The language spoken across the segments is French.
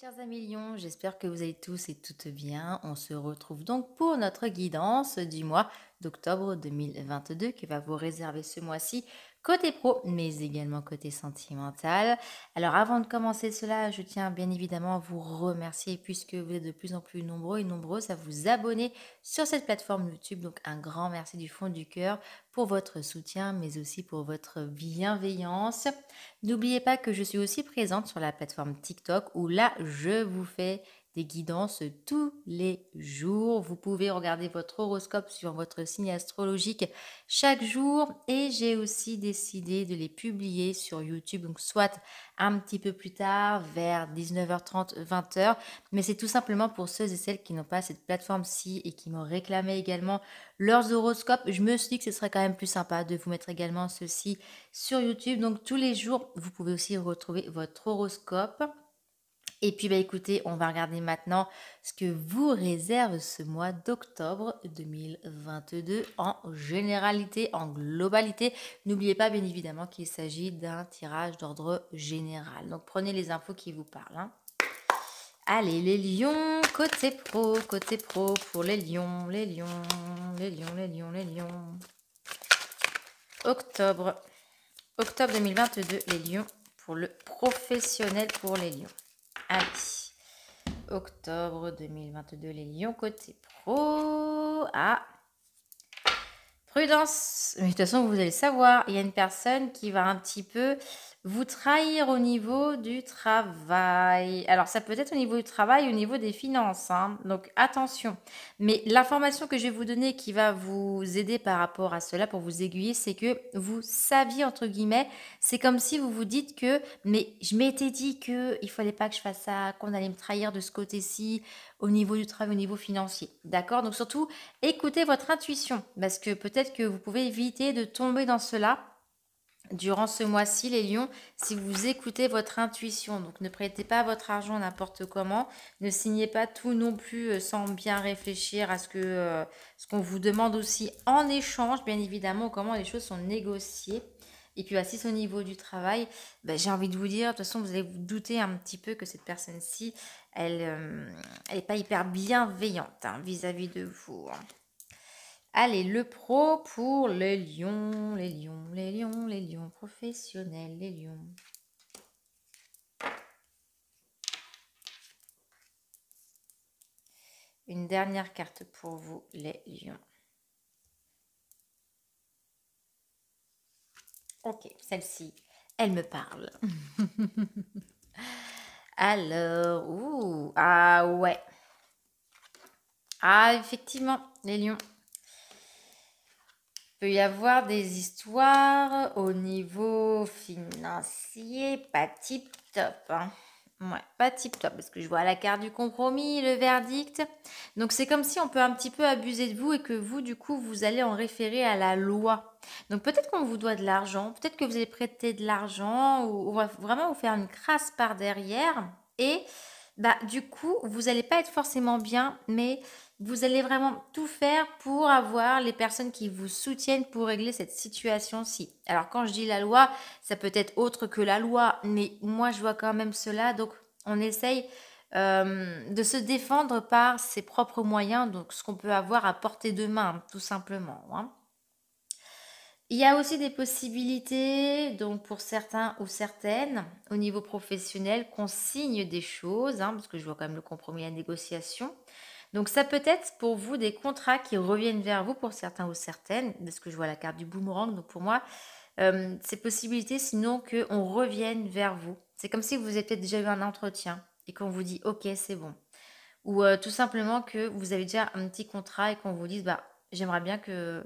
chers amis Lion, j'espère que vous allez tous et toutes bien. On se retrouve donc pour notre guidance du mois d'octobre 2022 qui va vous réserver ce mois-ci côté pro mais également côté sentimental. Alors avant de commencer cela, je tiens bien évidemment à vous remercier puisque vous êtes de plus en plus nombreux et nombreuses à vous abonner sur cette plateforme YouTube. Donc un grand merci du fond du cœur pour votre soutien mais aussi pour votre bienveillance. N'oubliez pas que je suis aussi présente sur la plateforme TikTok où là je vous fais des guidances tous les jours. Vous pouvez regarder votre horoscope sur votre signe astrologique chaque jour et j'ai aussi décidé de les publier sur YouTube, donc soit un petit peu plus tard vers 19h30, 20h, mais c'est tout simplement pour ceux et celles qui n'ont pas cette plateforme-ci et qui m'ont réclamé également leurs horoscopes. Je me suis dit que ce serait quand même plus sympa de vous mettre également ceci sur YouTube. Donc tous les jours, vous pouvez aussi retrouver votre horoscope. Et puis, écoutez, on va regarder maintenant ce que vous réserve ce mois d'octobre 2022 en généralité, en globalité. N'oubliez pas, bien évidemment, qu'il s'agit d'un tirage d'ordre général. Donc, prenez les infos qui vous parlent. Allez, les lions, côté pro pour les lions, les lions, les lions, les lions, les lions. Octobre 2022, les lions, pour le professionnel pour les lions. Allez, octobre 2022, les lions côté pro. Ah, prudence. Mais de toute façon, vous allez savoir, il y a une personne qui va un petit peu vous trahir au niveau du travail. Alors, ça peut être au niveau du travail, au niveau des finances, donc attention. Mais l'information que je vais vous donner qui va vous aider par rapport à cela, pour vous aiguiller, c'est que vous saviez, entre guillemets, c'est comme si vous vous dites que « mais je m'étais dit qu'il ne fallait pas que je fasse ça, qu'on allait me trahir de ce côté-ci ». Au niveau du travail, au niveau financier, d'accord? Donc surtout, écoutez votre intuition parce que peut-être que vous pouvez éviter de tomber dans cela durant ce mois-ci, les lions, si vous écoutez votre intuition. Donc ne prêtez pas votre argent n'importe comment, ne signez pas tout non plus sans bien réfléchir à ce qu'on vous demande aussi en échange, bien évidemment, comment les choses sont négociées. Et puis, si c'est au niveau du travail, j'ai envie de vous dire, de toute façon, vous allez vous douter un petit peu que cette personne-ci, elle n'est pas hyper bienveillante vis-à-vis de vous. Allez, le pro pour les lions, les lions, les lions, les lions professionnels, les lions. Une dernière carte pour vous, les lions. Ok, celle-ci, elle me parle. Alors, effectivement, les lions. Il peut y avoir des histoires au niveau financier, pas tip-top, Ouais, pas tip-top, parce que je vois la carte du compromis, le verdict. Donc, c'est comme si on peut un petit peu abuser de vous et que vous, du coup, vous allez en référer à la loi. Donc, peut-être qu'on vous doit de l'argent, peut-être que vous allez prêter de l'argent ou on va vraiment vous faire une crasse par derrière. Et du coup, vous n'allez pas être forcément bien, mais vous allez vraiment tout faire pour avoir les personnes qui vous soutiennent pour régler cette situation-ci. Alors, quand je dis la loi, ça peut être autre que la loi, mais moi, je vois quand même cela. Donc, on essaye de se défendre par ses propres moyens, donc ce qu'on peut avoir à portée de main, tout simplement. Il y a aussi des possibilités, donc pour certains ou certaines, au niveau professionnel, qu'on signe des choses, parce que je vois quand même le compromis à la négociation. Donc, ça peut être pour vous des contrats qui reviennent vers vous pour certains ou certaines, parce que je vois la carte du boomerang. Donc, pour moi, c'est possibilité sinon qu'on revienne vers vous. C'est comme si vous avez peut-être déjà eu un entretien et qu'on vous dit « ok, c'est bon ». Ou tout simplement que vous avez déjà un petit contrat et qu'on vous dise « j'aimerais bien qu'on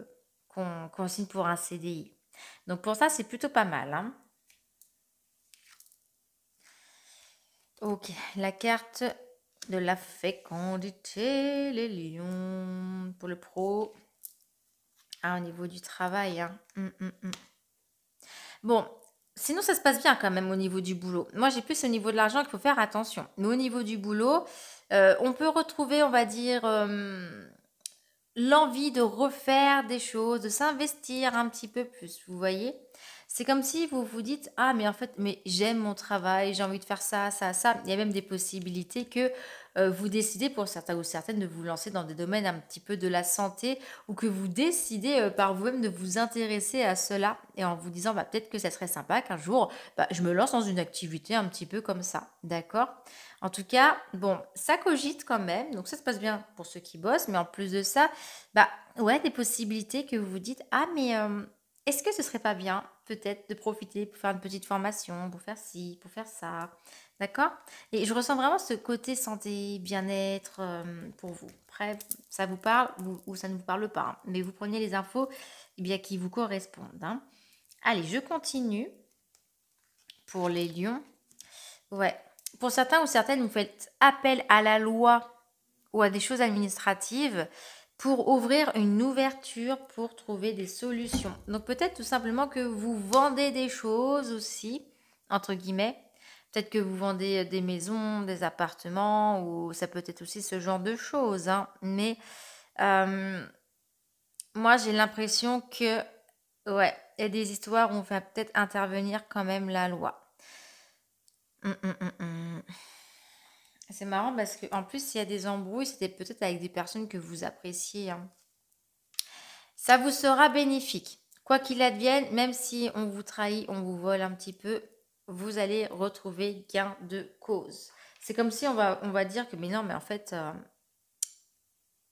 signe pour un CDI ». Donc, pour ça, c'est plutôt pas mal. Ok, la carte de la fécondité, les lions, pour le pro. Au niveau du travail. Bon, sinon ça se passe bien quand même au niveau du boulot. Moi j'ai plus au niveau de l'argent qu'il faut faire attention. Mais au niveau du boulot, on peut retrouver, on va dire, l'envie de refaire des choses, de s'investir un petit peu plus, vous voyez. C'est comme si vous vous dites, ah, mais en fait, mais j'aime mon travail, j'ai envie de faire ça, ça, ça. Il y a même des possibilités que vous décidez, pour certains ou certaines, de vous lancer dans des domaines un petit peu de la santé, ou que vous décidez par vous-même de vous intéresser à cela, et en vous disant, bah, peut-être que ça serait sympa qu'un jour, bah, je me lance dans une activité un petit peu comme ça, d'accord? En tout cas, bon, ça cogite quand même, donc ça se passe bien pour ceux qui bossent, mais en plus de ça, bah, ouais, des possibilités que vous vous dites, ah, mais... est-ce que ce serait pas bien, peut-être, de profiter pour faire une petite formation, pour faire ci, pour faire ça, d'accord? Et je ressens vraiment ce côté santé, bien-être pour vous. Après, ça vous parle ou ça ne vous parle pas, hein, mais vous prenez les infos eh bien, qui vous correspondent. Hein. Allez, je continue pour les lions. Ouais. Pour certains ou certaines, vous faites appel à la loi ou à des choses administratives pour ouvrir une ouverture, pour trouver des solutions. Donc peut-être tout simplement que vous vendez des choses aussi, entre guillemets. Peut-être que vous vendez des maisons, des appartements, ou ça peut être aussi ce genre de choses. Hein. Mais moi, j'ai l'impression que, ouais, il y a des histoires où on fait peut-être intervenir quand même la loi. C'est marrant parce qu'en plus, s'il y a des embrouilles, c'était peut-être avec des personnes que vous appréciez. Hein. Ça vous sera bénéfique. Quoi qu'il advienne, même si on vous trahit, on vous vole un petit peu, vous allez retrouver gain de cause. C'est comme si on va dire que, mais non, mais en fait,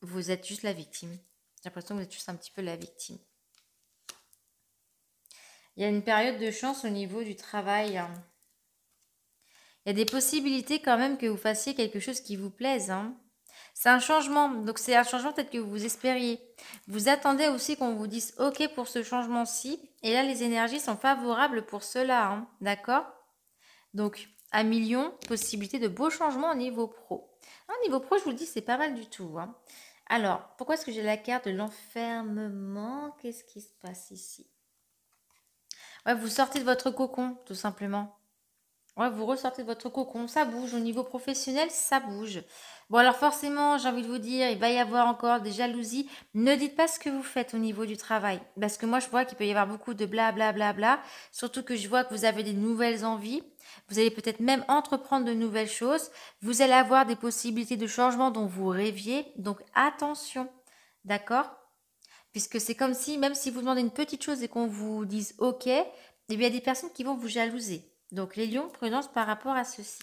vous êtes juste la victime. J'ai l'impression que vous êtes juste un petit peu la victime. Il y a une période de chance au niveau du travail. Hein. Il y a des possibilités quand même que vous fassiez quelque chose qui vous plaise. Hein. C'est un changement. Donc, c'est un changement peut-être que vous espériez. Vous attendez aussi qu'on vous dise « Ok pour ce changement-ci ». Et là, les énergies sont favorables pour cela. Hein. D'accord? Donc, à millions, possibilité de beaux changements au niveau pro. Au niveau pro, je vous le dis, c'est pas mal du tout. Hein. Alors, pourquoi est-ce que j'ai la carte de l'enfermement? Qu'est-ce qui se passe ici? Ouais, vous sortez de votre cocon, tout simplement. Ouais, vous ressortez de votre cocon, ça bouge. Au niveau professionnel, ça bouge. Bon, alors forcément, j'ai envie de vous dire, il va y avoir encore des jalousies. Ne dites pas ce que vous faites au niveau du travail. Parce que moi, je vois qu'il peut y avoir beaucoup de blablabla. Surtout que je vois que vous avez des nouvelles envies. Vous allez peut-être même entreprendre de nouvelles choses. Vous allez avoir des possibilités de changement dont vous rêviez. Donc, attention, d'accord? Puisque c'est comme si, même si vous demandez une petite chose et qu'on vous dise « Ok », eh bien, il y a des personnes qui vont vous jalouser. Donc, les lions, prudence par rapport à ceci.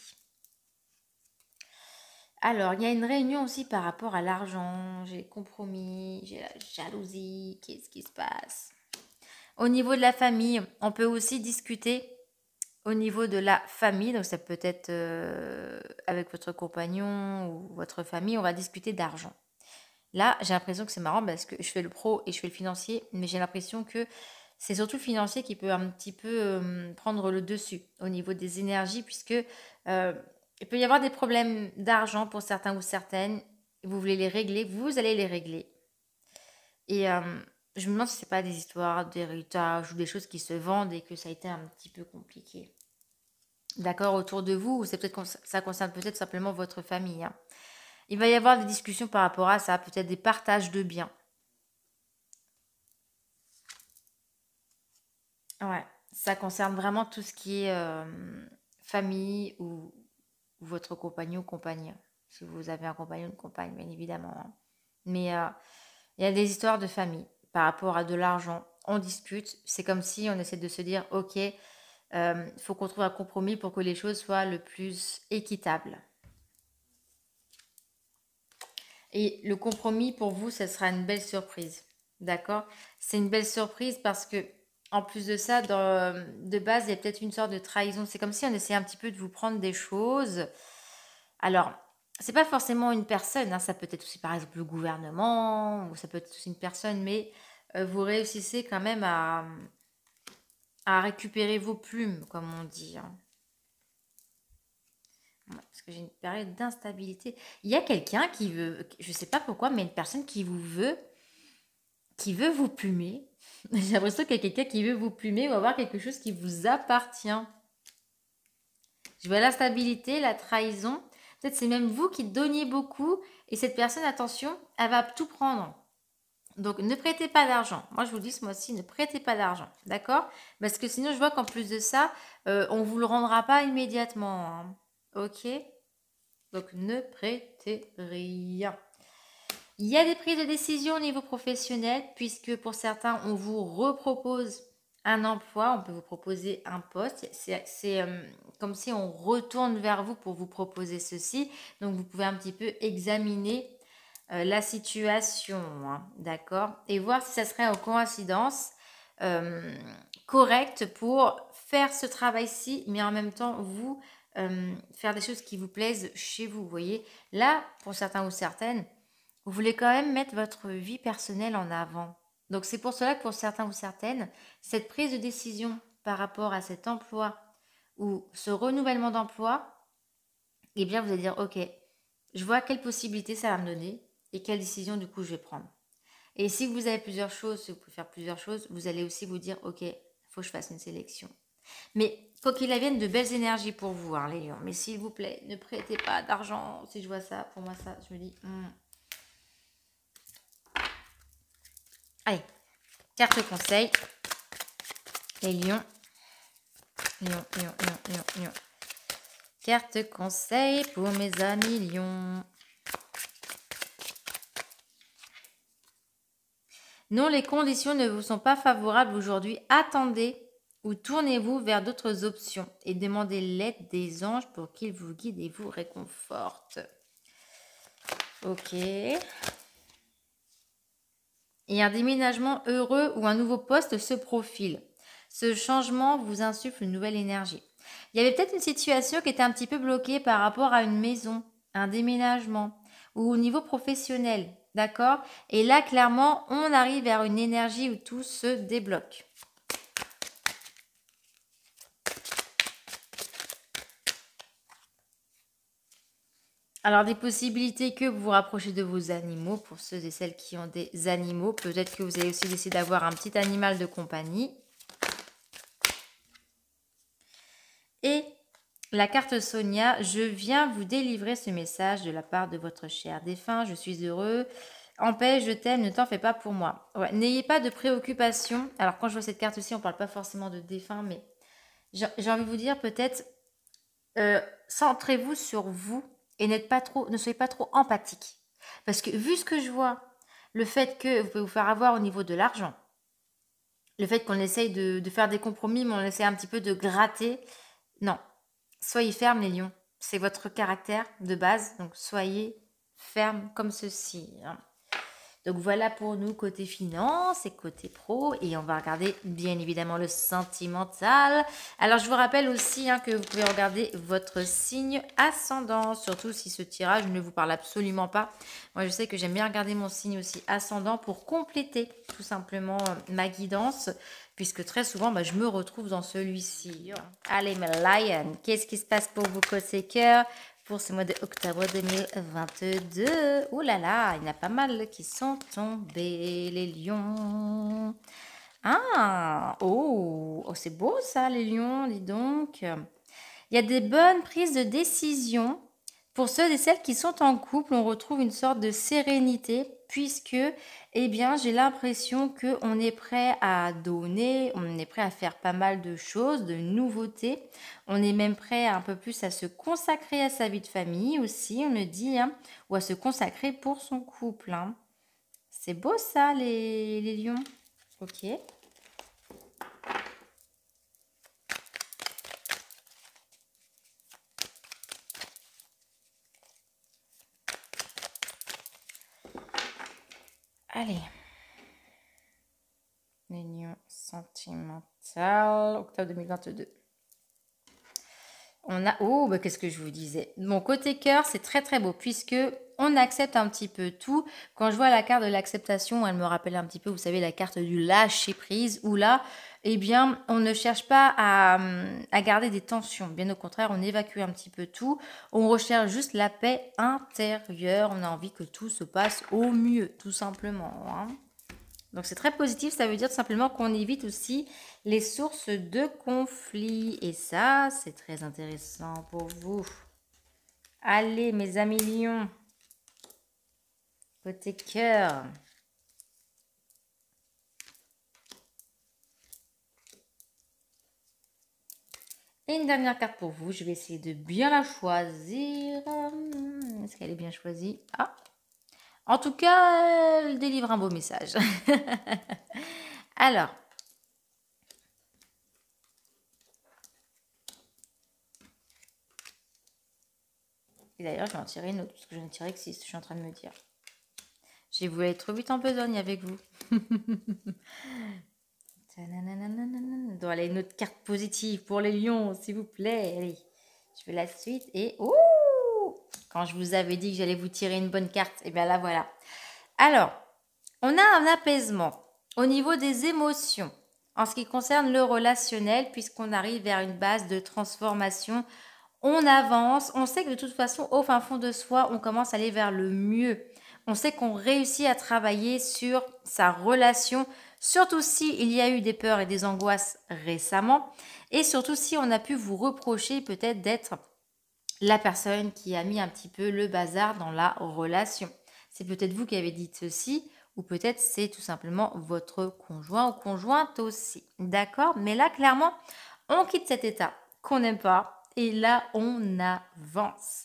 Alors, il y a une réunion aussi par rapport à l'argent. J'ai les compromis, j'ai la jalousie. Qu'est-ce qui se passe? Au niveau de la famille, on peut aussi discuter au niveau de la famille. Donc, ça peut être avec votre compagnon ou votre famille. On va discuter d'argent. Là, j'ai l'impression que c'est marrant parce que je fais le pro et je fais le financier. Mais j'ai l'impression que... c'est surtout le financier qui peut un petit peu prendre le dessus au niveau des énergies, puisque il peut y avoir des problèmes d'argent pour certains ou certaines. Vous voulez les régler, vous allez les régler. Et je me demande si ce n'est pas des histoires d'héritage ou des choses qui se vendent et que ça a été un petit peu compliqué. D'accord, autour de vous, ou c'est peut-être ça concerne peut-être simplement votre famille. Hein. Il va y avoir des discussions par rapport à ça, peut-être des partages de biens. Ouais, ça concerne vraiment tout ce qui est famille ou votre compagnon ou compagne. Si vous avez un compagnon ou une compagne, bien évidemment. Hein. Mais il y a des histoires de famille par rapport à de l'argent. On discute, c'est comme si on essaie de se dire, ok, il faut qu'on trouve un compromis pour que les choses soient le plus équitables. Et le compromis, pour vous, ça sera une belle surprise. D'accord? C'est une belle surprise parce que en plus de ça, de base, il y a peut-être une sorte de trahison. C'est comme si on essayait un petit peu de vous prendre des choses. Alors, c'est pas forcément une personne. Hein. Ça peut être aussi, par exemple, le gouvernement. Ou ça peut être aussi une personne. Mais vous réussissez quand même à récupérer vos plumes, comme on dit. Hein. Ouais, parce que j'ai une période d'instabilité. Il y a quelqu'un qui veut... je ne sais pas pourquoi, mais une personne qui vous veut... qui veut vous plumer. J'ai l'impression qu'il y a quelqu'un qui veut vous plumer ou avoir quelque chose qui vous appartient. Je vois l'instabilité, la trahison. Peut-être c'est même vous qui donniez beaucoup et cette personne, attention, elle va tout prendre. Donc, ne prêtez pas d'argent. Moi, je vous le dis ce mois-ci, ne prêtez pas d'argent, d'accord? Parce que sinon, je vois qu'en plus de ça, on ne vous le rendra pas immédiatement, hein. Ok? Donc, ne prêtez rien. Il y a des prises de décision au niveau professionnel, puisque pour certains, on vous repropose un emploi, on peut vous proposer un poste. C'est comme si on retourne vers vous pour vous proposer ceci. Donc, vous pouvez un petit peu examiner la situation, hein, d'accord, et voir si ça serait en coïncidence correcte pour faire ce travail-ci, mais en même temps, vous faire des choses qui vous plaisent chez vous, vous voyez. Là, pour certains ou certaines, vous voulez quand même mettre votre vie personnelle en avant. Donc, c'est pour cela que pour certains ou certaines, cette prise de décision par rapport à cet emploi ou ce renouvellement d'emploi, eh bien, vous allez dire, ok, je vois quelles possibilités ça va me donner. Et quelle décision du coup je vais prendre. Et si vous avez plusieurs choses, si vous pouvez faire plusieurs choses, vous allez aussi vous dire, ok, il faut que je fasse une sélection. Mais quoi qu'il advienne, de belles énergies pour vous, hein, les lions. Mais s'il vous plaît, ne prêtez pas d'argent. Si je vois ça, pour moi ça, je me dis... Allez, carte conseil. Les lions. Lions. Carte conseil pour mes amis lions. Non, les conditions ne vous sont pas favorables aujourd'hui. Attendez ou tournez-vous vers d'autres options et demandez l'aide des anges pour qu'ils vous guident et vous réconfortent. Ok. Et un déménagement heureux ou un nouveau poste se profile. Ce changement vous insuffle une nouvelle énergie. Il y avait peut-être une situation qui était un petit peu bloquée par rapport à une maison, un déménagement ou au niveau professionnel. D'accord? Et là, clairement, on arrive vers une énergie où tout se débloque. Alors, des possibilités que vous vous rapprochez de vos animaux. Pour ceux et celles qui ont des animaux, peut-être que vous allez aussi décider d'avoir un petit animal de compagnie. Et la carte Sonia, je viens vous délivrer ce message de la part de votre cher défunt. Je suis heureux. En paix, je t'aime, ne t'en fais pas pour moi. Ouais, n'ayez pas de préoccupation. Alors, quand je vois cette carte-ci, on ne parle pas forcément de défunt, mais j'ai envie de vous dire peut-être, centrez-vous sur vous et ne soyez pas trop empathique. Parce que vu ce que je vois, le fait que vous pouvez vous faire avoir au niveau de l'argent, le fait qu'on essaye de faire des compromis, mais on essaie un petit peu de gratter, non. Soyez ferme, les lions. C'est votre caractère de base. Donc, soyez ferme comme ceci, hein. Donc, voilà pour nous côté finance et côté pro. Et on va regarder, bien évidemment, le sentimental. Alors, je vous rappelle aussi, hein, que vous pouvez regarder votre signe ascendant. Surtout si ce tirage ne vous parle absolument pas. Moi, je sais que j'aime bien regarder mon signe aussi ascendant pour compléter tout simplement ma guidance. Puisque très souvent, bah, je me retrouve dans celui-ci. Allez, mes lions, qu'est-ce qui se passe pour vous, côté cœur, pour ce mois de octobre 2022? Ouh là là, il y en a pas mal qui sont tombés, les lions. Ah, oh c'est beau ça, les lions, dis donc. Il y a des bonnes prises de décision. Pour ceux et celles qui sont en couple, on retrouve une sorte de sérénité. Puisque, eh bien, j'ai l'impression qu'on est prêt à donner, on est prêt à faire pas mal de choses, de nouveautés. On est même prêt un peu plus à se consacrer à sa vie de famille aussi, on le dit, hein, ou à se consacrer pour son couple, hein. C'est beau ça, les lions. Ok. Allez, l'union sentimentale, octobre 2022. On a, oh, bah, qu'est-ce que je vous disais? Mon côté cœur, c'est très très beau, puisque on accepte un petit peu tout. Quand je vois la carte de l'acceptation, elle me rappelle un petit peu, vous savez, la carte du lâcher-prise, où là, eh bien, on ne cherche pas à garder des tensions. Bien au contraire, on évacue un petit peu tout. On recherche juste la paix intérieure. On a envie que tout se passe au mieux, tout simplement, hein. Donc, c'est très positif. Ça veut dire tout simplement qu'on évite aussi les sources de conflits. Et ça, c'est très intéressant pour vous. Allez, mes amis lions. Côté cœur. Et une dernière carte pour vous. Je vais essayer de bien la choisir. Est-ce qu'elle est bien choisie? Ah. En tout cas, elle délivre un beau message. Alors. Et d'ailleurs, je vais en tirer une autre, parce que je n'ai tiré que 6, je suis en train de me dire. J'ai voulu être trop vite en besogne avec vous. Doit aller une autre carte positive pour les lions, s'il vous plaît. Allez, je fais la suite et... Ouh, quand je vous avais dit que j'allais vous tirer une bonne carte, et bien là, voilà. Alors, on a un apaisement au niveau des émotions, en ce qui concerne le relationnel, puisqu'on arrive vers une base de transformation. On avance, on sait que de toute façon, au fin fond de soi, on commence à aller vers le mieux. On sait qu'on réussit à travailler sur sa relation, surtout s'il y a eu des peurs et des angoisses récemment. Et surtout si on a pu vous reprocher peut-être d'être la personne qui a mis un petit peu le bazar dans la relation. C'est peut-être vous qui avez dit ceci, ou peut-être c'est tout simplement votre conjoint ou conjointe aussi. D'accord? Mais là, clairement, on quitte cet état qu'on n'aime pas. Et là, on avance.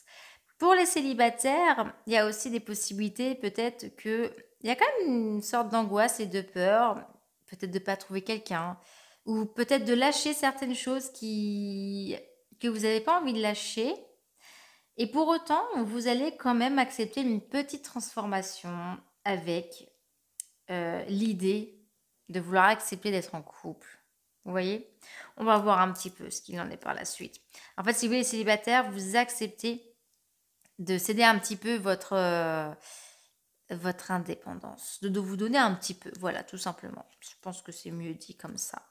Pour les célibataires, il y a aussi des possibilités, peut-être qu'il y a quand même une sorte d'angoisse et de peur, peut-être de ne pas trouver quelqu'un, ou peut-être de lâcher certaines choses que vous n'avez pas envie de lâcher. Et pour autant, vous allez quand même accepter une petite transformation avec l'idée de vouloir accepter d'être en couple. Vous voyez? On va voir un petit peu ce qu'il en est par la suite. En fait, si vous êtes célibataire, vous acceptez de céder un petit peu votre indépendance, de vous donner un petit peu, voilà, tout simplement. Je pense que c'est mieux dit comme ça.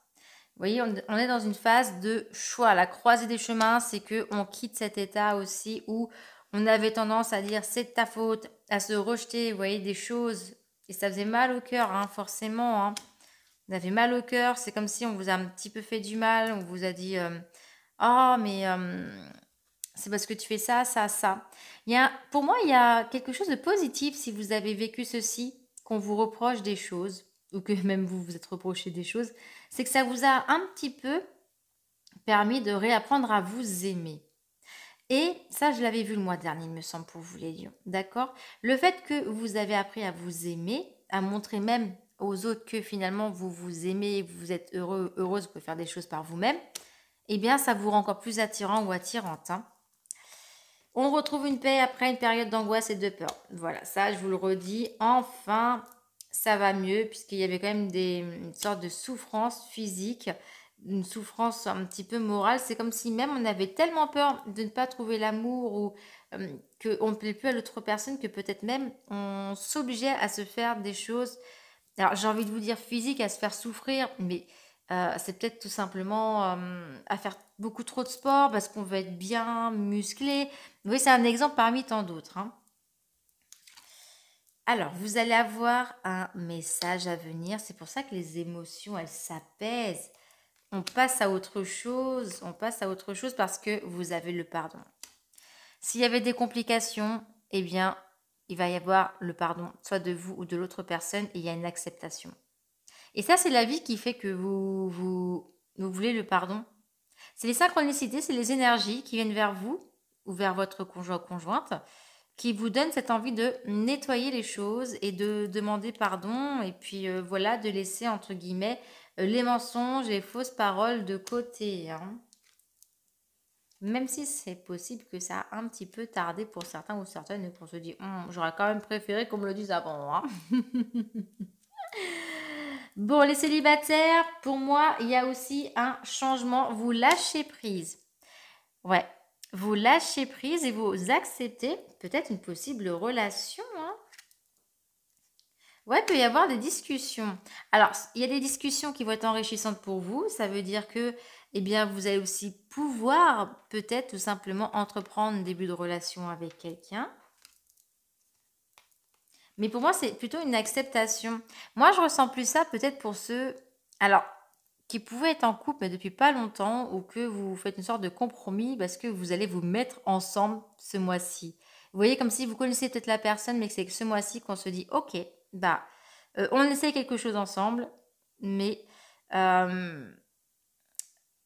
Vous voyez, on est dans une phase de choix. La croisée des chemins, c'est qu'on quitte cet état aussi où on avait tendance à dire c'est de ta faute, à se rejeter, vous voyez, des choses. Et ça faisait mal au cœur, hein, forcément, hein. Vous avez mal au cœur, c'est comme si on vous a un petit peu fait du mal, on vous a dit « Oh, mais c'est parce que tu fais ça, ça, ça. » Pour moi, il y a quelque chose de positif si vous avez vécu ceci, qu'on vous reproche des choses, ou que même vous vous êtes reproché des choses, c'est que ça vous a un petit peu permis de réapprendre à vous aimer. Et ça, je l'avais vu le mois dernier, il me semble, pour vous les lions, d'accord? Le fait que vous avez appris à vous aimer, à montrer même aux autres que finalement vous vous aimez, vous êtes heureux, heureuse, vous pouvez faire des choses par vous-même, eh bien ça vous rend encore plus attirant ou attirante. Hein. On retrouve une paix après une période d'angoisse et de peur. Voilà, ça je vous le redis, enfin ça va mieux puisqu'il y avait quand même une sorte de souffrance physique, une souffrance un petit peu morale. C'est comme si même on avait tellement peur de ne pas trouver l'amour ou qu'on ne plaît plus à l'autre personne que peut-être même on s'obligeait à se faire des choses... Alors, j'ai envie de vous dire physique, à se faire souffrir, mais c'est peut-être tout simplement à faire beaucoup trop de sport parce qu'on veut être bien musclé. Vous voyez, c'est un exemple parmi tant d'autres. Hein. Alors, vous allez avoir un message à venir. C'est pour ça que les émotions, elles s'apaisent. On passe à autre chose. On passe à autre chose parce que vous avez le pardon. S'il y avait des complications, eh bien... il va y avoir le pardon, soit de vous ou de l'autre personne, et il y a une acceptation. Et ça, c'est la vie qui fait que vous voulez le pardon. C'est les synchronicités, c'est les énergies qui viennent vers vous ou vers votre conjoint ou conjointe qui vous donnent cette envie de nettoyer les choses et de demander pardon et puis voilà, de laisser entre guillemets les mensonges et les fausses paroles de côté. Hein. Même si c'est possible que ça a un petit peu tardé pour certains ou certaines et qu'on se dit « J'aurais quand même préféré qu'on me le dise avant. Hein. » Bon, les célibataires, pour moi, il y a aussi un changement. Vous lâchez prise. Ouais, vous lâchez prise et vous acceptez peut-être une possible relation. Hein. Ouais, il peut y avoir des discussions. Alors, il y a des discussions qui vont être enrichissantes pour vous. Ça veut dire que... eh bien, vous allez aussi pouvoir peut-être tout simplement entreprendre un début de relation avec quelqu'un. Mais pour moi, c'est plutôt une acceptation. Moi, je ressens plus ça peut-être pour ceux alors, qui pouvaient être en couple mais depuis pas longtemps ou que vous faites une sorte de compromis parce que vous allez vous mettre ensemble ce mois-ci. Vous voyez, comme si vous connaissez peut-être la personne mais que c'est ce mois-ci qu'on se dit « Ok, bah, on essaie quelque chose ensemble, mais...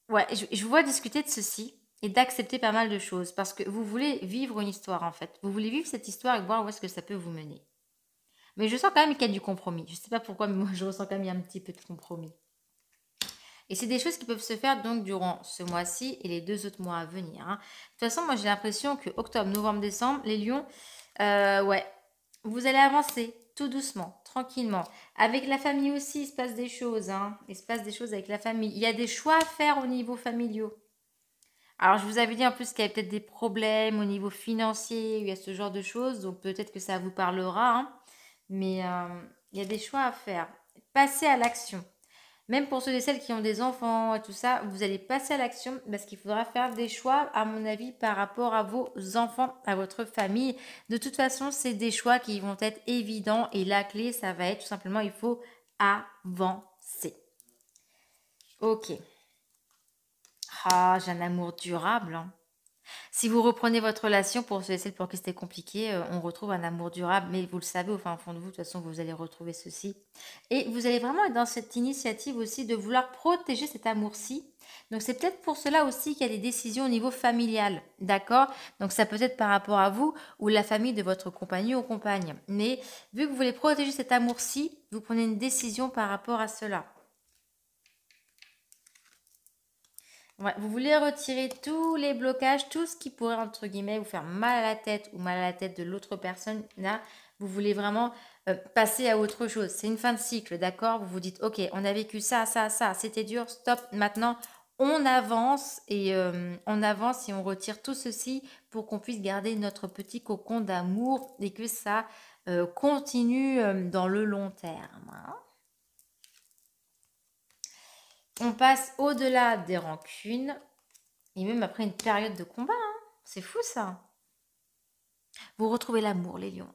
Ouais, je vous vois discuter de ceci et d'accepter pas mal de choses parce que vous voulez vivre une histoire en fait. Vous voulez vivre cette histoire et voir où est-ce que ça peut vous mener. Mais je sens quand même qu'il y a du compromis. Je sais pas pourquoi, mais moi je ressens quand même qu'il y a un petit peu de compromis. Et c'est des choses qui peuvent se faire donc durant ce mois-ci et les 2 autres mois à venir, hein. De toute façon, moi j'ai l'impression que octobre, novembre, décembre, les lions, ouais, vous allez avancer tout doucement, tranquillement. Avec la famille aussi, il se passe des choses, hein. Il se passe des choses avec la famille. Il y a des choix à faire au niveau familial. Alors, je vous avais dit en plus qu'il y avait peut-être des problèmes au niveau financier, il y a ce genre de choses, donc peut-être que ça vous parlera, hein. Mais il y a des choix à faire. Passez à l'action. Même pour ceux et celles qui ont des enfants et tout ça, vous allez passer à l'action parce qu'il faudra faire des choix, à mon avis, par rapport à vos enfants, à votre famille. De toute façon, c'est des choix qui vont être évidents et la clé, ça va être tout simplement, il faut avancer. Ok. Ah, j'ai un amour durable, hein. Si vous reprenez votre relation, pour ceux et celles pour qui c'était compliqué, on retrouve un amour durable, mais vous le savez, au fond de vous, de toute façon, vous allez retrouver ceci. Et vous allez vraiment être dans cette initiative aussi de vouloir protéger cet amour-ci. Donc, c'est peut-être pour cela aussi qu'il y a des décisions au niveau familial, d'accord? Donc, ça peut être par rapport à vous ou la famille de votre compagnon ou compagne. Mais vu que vous voulez protéger cet amour-ci, vous prenez une décision par rapport à cela. Ouais, vous voulez retirer tous les blocages, tout ce qui pourrait, entre guillemets, vous faire mal à la tête ou mal à la tête de l'autre personne. Là, vous voulez vraiment passer à autre chose. C'est une fin de cycle, d'accord? Vous vous dites, ok, on a vécu ça, ça, ça, c'était dur, stop. Maintenant, on avance et on retire tout ceci pour qu'on puisse garder notre petit cocon d'amour et que ça continue dans le long terme, hein. On passe au-delà des rancunes et même après une période de combat, hein. C'est fou ça. Vous retrouvez l'amour, les lions.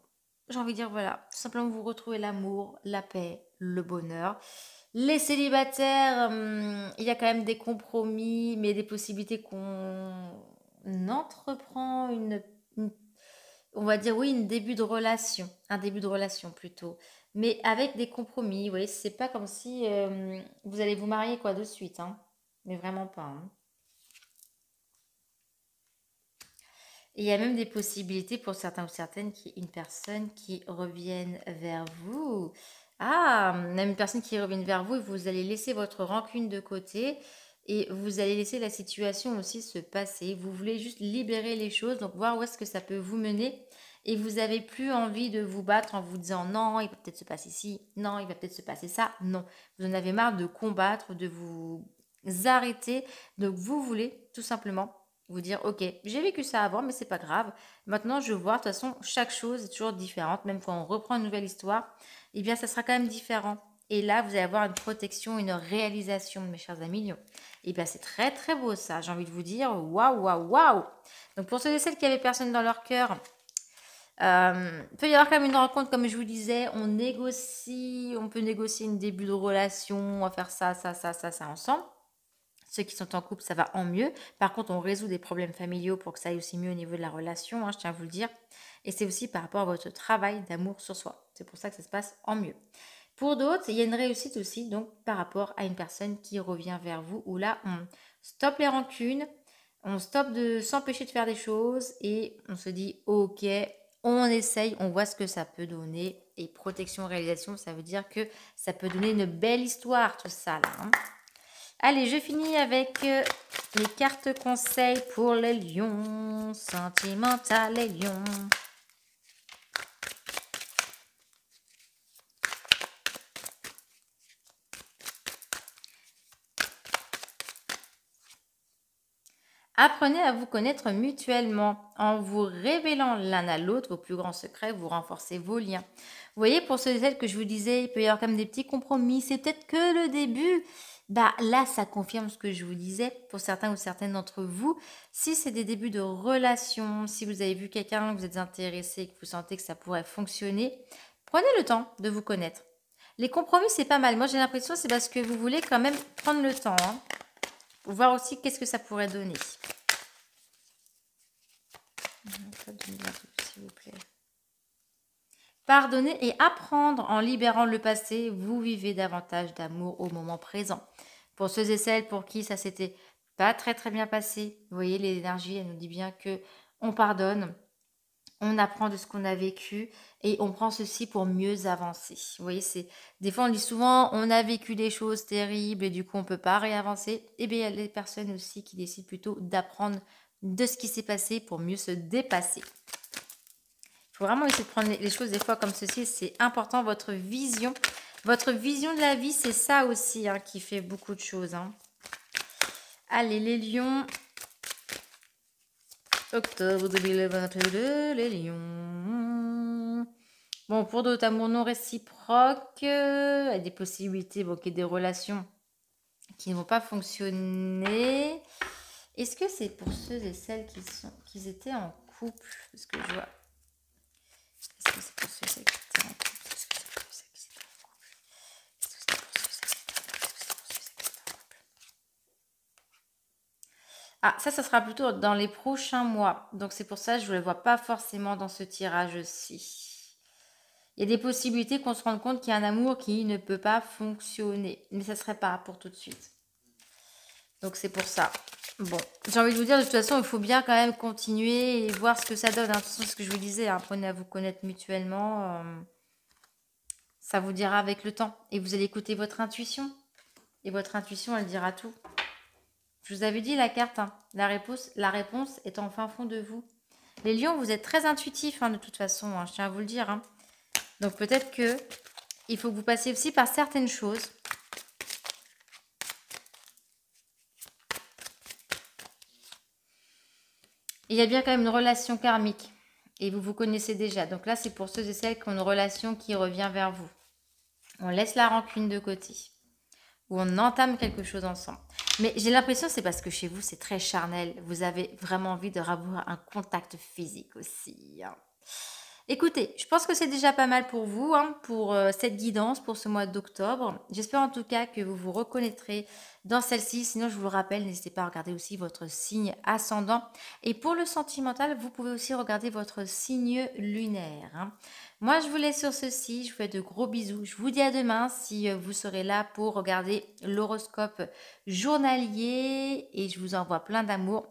J'ai envie de dire, voilà, tout simplement vous retrouvez l'amour, la paix, le bonheur. Les célibataires, il y a quand même des compromis, mais des possibilités qu'on entreprend on va dire oui, un début de relation plutôt. Mais avec des compromis, vous voyez, c'est pas comme si vous allez vous marier quoi de suite, hein. Mais vraiment pas, hein. Et il y a même des possibilités pour certains ou certaines qu'il y ait une personne qui revienne vers vous. Ah, même une personne qui revienne vers vous et vous allez laisser votre rancune de côté. Et vous allez laisser la situation aussi se passer. Vous voulez juste libérer les choses, donc voir où est-ce que ça peut vous mener. Et vous n'avez plus envie de vous battre en vous disant non, il va peut-être se passer ci, non, il va peut-être se passer ça. Non, vous en avez marre de combattre, de vous arrêter. Donc vous voulez tout simplement vous dire ok, j'ai vécu ça avant, mais c'est pas grave. Maintenant, je vois, de toute façon, chaque chose est toujours différente. Même quand on reprend une nouvelle histoire, eh bien, ça sera quand même différent. Et là, vous allez avoir une protection, une réalisation, mes chers amis. Et bien, c'est très, très beau ça. J'ai envie de vous dire, waouh, waouh, waouh. Donc, pour ceux et celles qui n'avaient personne dans leur cœur, il peut y avoir quand même une rencontre, comme je vous disais. On négocie, on peut négocier une début de relation. On va faire ça, ça, ça, ça, ça ensemble. Ceux qui sont en couple, ça va en mieux. Par contre, on résout des problèmes familiaux pour que ça aille aussi mieux au niveau de la relation, hein, je tiens à vous le dire. Et c'est aussi par rapport à votre travail d'amour sur soi. C'est pour ça que ça se passe en mieux. Pour d'autres, il y a une réussite aussi donc par rapport à une personne qui revient vers vous où là, on stoppe les rancunes, on stoppe de s'empêcher de faire des choses et on se dit « Ok, on essaye, on voit ce que ça peut donner ». Et protection, réalisation, ça veut dire que ça peut donner une belle histoire tout ça là, hein. Allez, je finis avec les cartes conseils pour les lions, sentimentales les lions. Apprenez à vous connaître mutuellement. En vous révélant l'un à l'autre vos plus grands secrets, vous renforcez vos liens. Vous voyez, pour ceux et celles que je vous disais, il peut y avoir quand même des petits compromis. C'est peut-être que le début. Bah, là, ça confirme ce que je vous disais pour certains ou certaines d'entre vous. Si c'est des débuts de relation, si vous avez vu quelqu'un, que vous êtes intéressé, que vous sentez que ça pourrait fonctionner, prenez le temps de vous connaître. Les compromis, c'est pas mal. Moi, j'ai l'impression c'est parce que vous voulez quand même prendre le temps, hein. Voir aussi qu'est-ce que ça pourrait donner. S'il vous plaît. Pardonner et apprendre en libérant le passé, vous vivez davantage d'amour au moment présent. Pour ceux et celles pour qui ça s'était pas très très bien passé. Vous voyez, l'énergie, elle nous dit bien que on pardonne, on apprend de ce qu'on a vécu et on prend ceci pour mieux avancer. Vous voyez, c'est des fois on dit souvent on a vécu des choses terribles et du coup on ne peut pas réavancer. Et bien il y a des personnes aussi qui décident plutôt d'apprendre de ce qui s'est passé pour mieux se dépasser. Il faut vraiment essayer de prendre les choses des fois comme ceci, c'est important. Votre vision de la vie, c'est ça aussi hein, qui fait beaucoup de choses. Hein. Allez les lions. Octobre 2022, les lions. Bon, pour d'autres amours non réciproques, des possibilités, bon, des relations qui ne vont pas fonctionner. Est-ce que c'est pour ceux et celles qui étaient en couple? Parce que je vois. Est-ce que c'est pour ceux et celles qui étaient en couple? Ah, ça sera plutôt dans les prochains mois. Donc, c'est pour ça que je ne le vois pas forcément dans ce tirage-ci. Il y a des possibilités qu'on se rende compte qu'il y a un amour qui ne peut pas fonctionner. Mais ça ne serait pas pour tout de suite. Donc, c'est pour ça. Bon, j'ai envie de vous dire, de toute façon, il faut bien quand même continuer et voir ce que ça donne. De toute façon, ce que je vous disais, apprenez à vous connaître mutuellement. Ça vous dira avec le temps. Et vous allez écouter votre intuition. Et votre intuition, elle dira tout. Je vous avais dit la carte, hein. La réponse est en fin fond de vous. Les lions, vous êtes très intuitifs hein, de toute façon, hein, je tiens à vous le dire. Hein. Donc peut-être qu'il faut que vous passiez aussi par certaines choses. Il y a bien quand même une relation karmique et vous vous connaissez déjà. Donc là, c'est pour ceux et celles qui ont une relation qui revient vers vous. On laisse la rancune de côté. Où on entame quelque chose ensemble. Mais j'ai l'impression c'est parce que chez vous, c'est très charnel. Vous avez vraiment envie de avoir un contact physique aussi. Hein. Écoutez, je pense que c'est déjà pas mal pour vous, hein, pour cette guidance, pour ce mois d'octobre. J'espère en tout cas que vous vous reconnaîtrez dans celle-ci. Sinon, je vous le rappelle, n'hésitez pas à regarder aussi votre signe ascendant. Et pour le sentimental, vous pouvez aussi regarder votre signe lunaire. Hein. Moi, je vous laisse sur ceci. Je vous fais de gros bisous. Je vous dis à demain si vous serez là pour regarder l'horoscope journalier. Et je vous envoie plein d'amour.